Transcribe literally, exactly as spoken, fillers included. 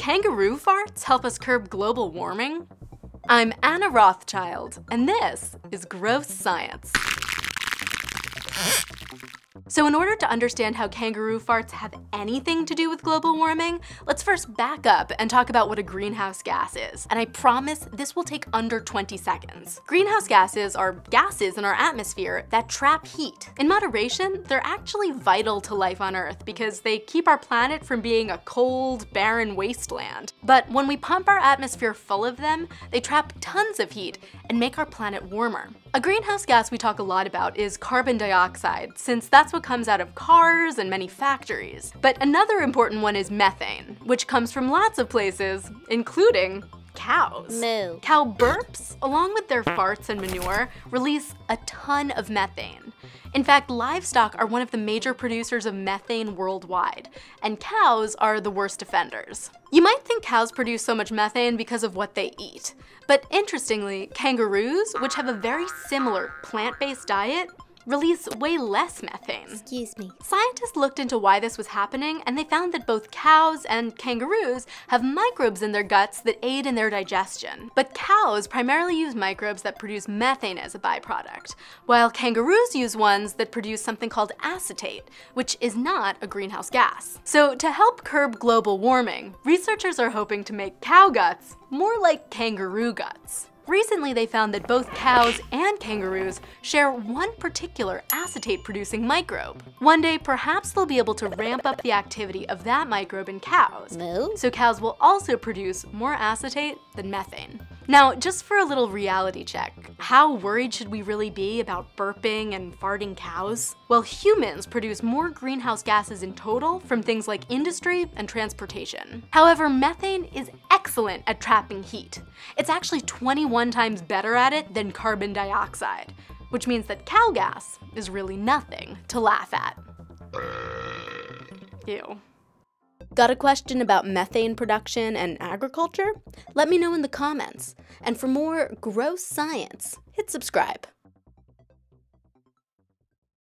Kangaroo farts help us curb global warming? I'm Anna Rothschild, and this is Gross Science. So in order to understand how kangaroo farts have anything to do with global warming, let's first back up and talk about what a greenhouse gas is. And I promise this will take under twenty seconds. Greenhouse gases are gases in our atmosphere that trap heat. In moderation, they're actually vital to life on Earth because they keep our planet from being a cold, barren wasteland. But when we pump our atmosphere full of them, they trap tons of heat and make our planet warmer. A greenhouse gas we talk a lot about is carbon dioxide, since that's what comes out of cars and many factories. But another important one is methane, which comes from lots of places, including cows. Moo. Cow burps, along with their farts and manure, release a ton of methane. In fact, livestock are one of the major producers of methane worldwide, and cows are the worst offenders. You might think cows produce so much methane because of what they eat, but interestingly, kangaroos, which have a very similar plant-based diet, release way less methane. Excuse me. Scientists looked into why this was happening, and they found that both cows and kangaroos have microbes in their guts that aid in their digestion. But cows primarily use microbes that produce methane as a byproduct, while kangaroos use ones that produce something called acetate, which is not a greenhouse gas. So to help curb global warming, researchers are hoping to make cow guts more like kangaroo guts. Recently, they found that both cows and kangaroos share one particular acetate-producing microbe. One day, perhaps they'll be able to ramp up the activity of that microbe in cows, Moo? So cows will also produce more acetate than methane. Now, just for a little reality check, how worried should we really be about burping and farting cows? Well, humans produce more greenhouse gases in total from things like industry and transportation. However, methane is excellent at trapping heat. It's actually twenty-one times better at it than carbon dioxide, which means that cow gas is really nothing to laugh at. Ew. Got a question about methane production and agriculture? Let me know in the comments. And for more Gross Science, hit subscribe.